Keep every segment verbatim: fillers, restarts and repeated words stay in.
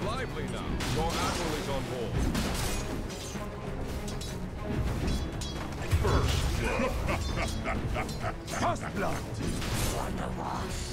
quite lively now. Your admiral is on board. First blood. First blood. One of us.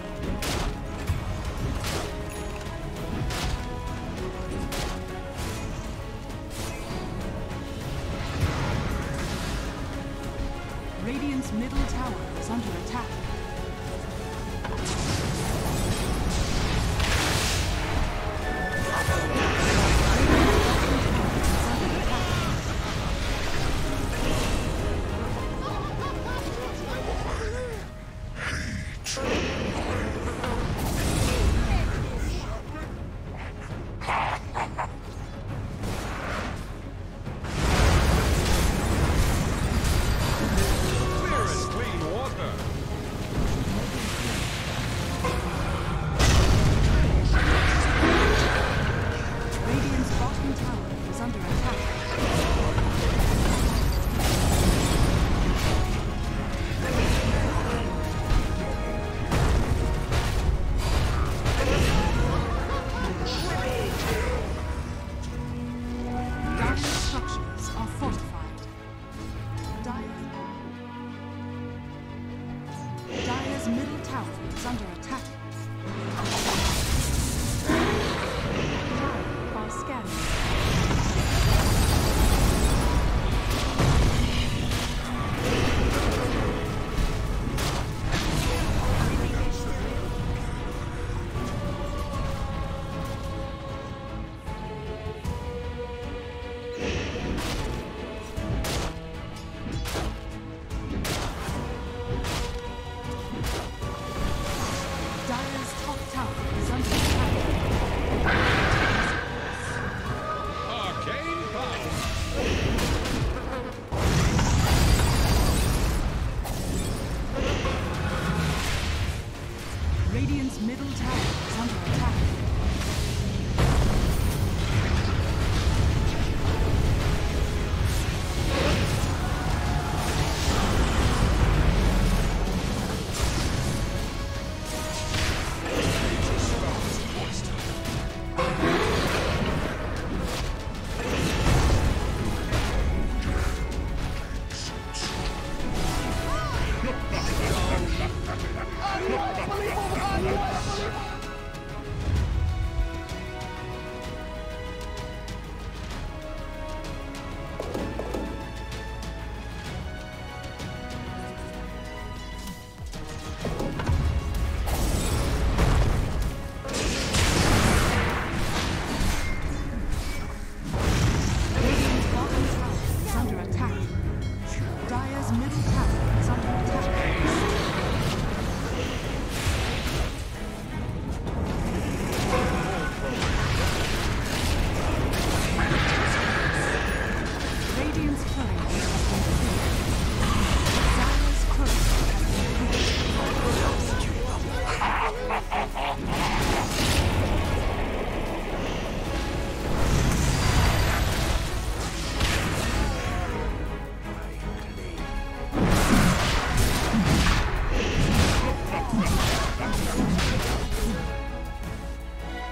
Radiant's middle tower is under attack.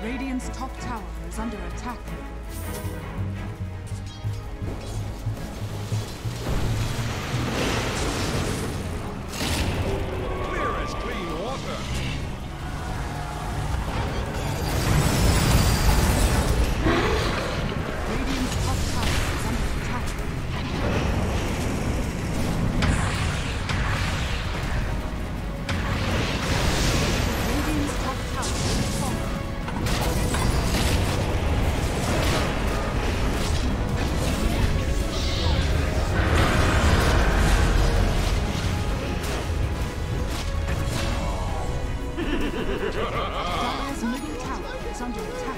Radiant's top tower is under attack. Clear as clean water! Dyer's middle tower is under attack. Dyer's middle tower is under attack.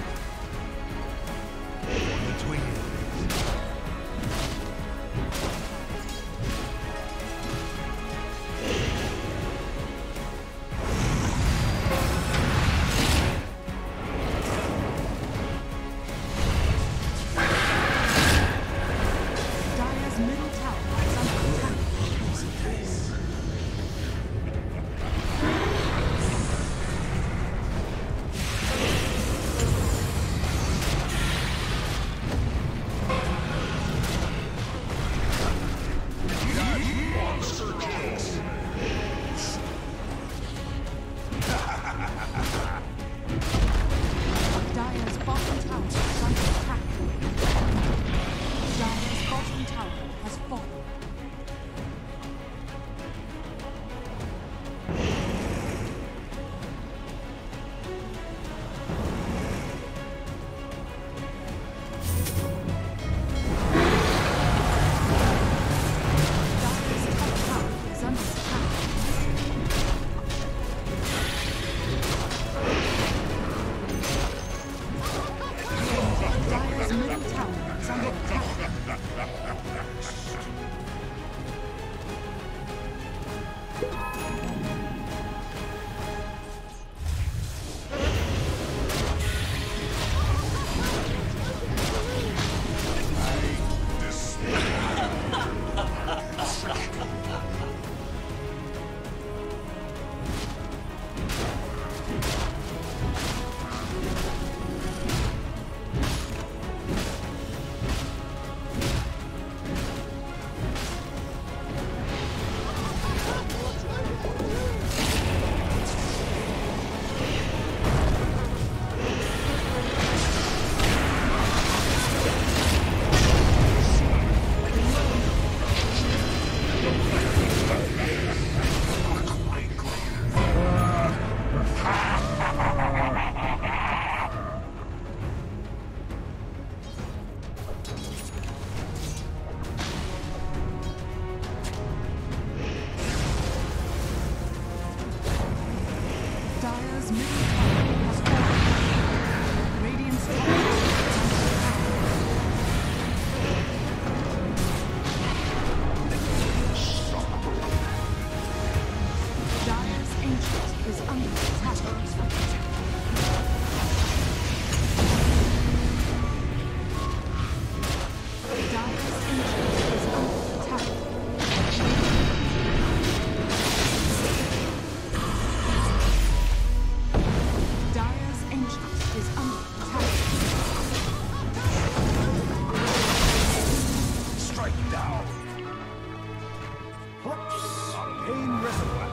Pain reservoir.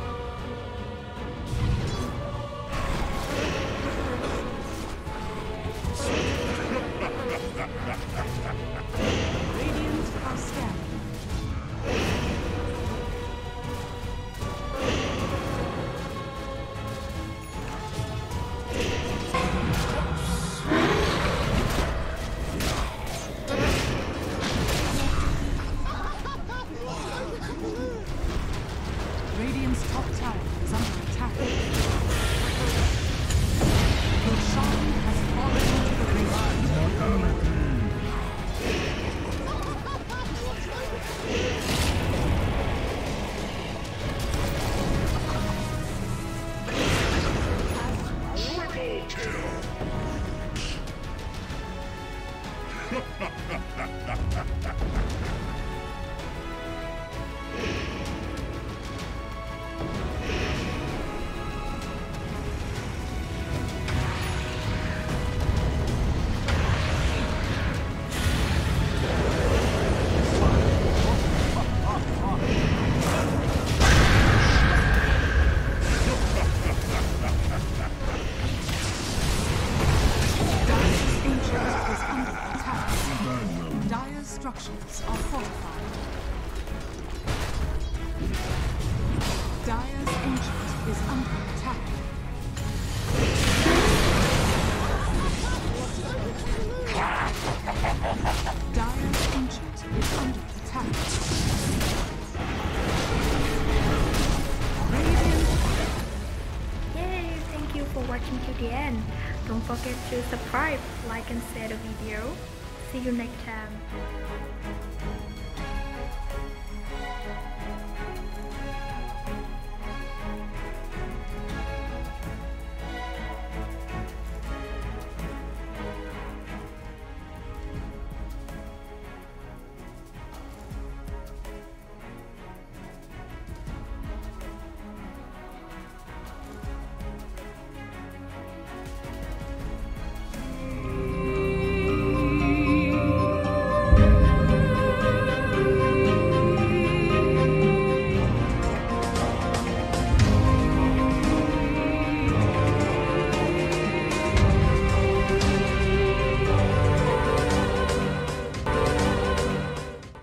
watching till the end. Don't forget to subscribe, like and share the video. See you next time.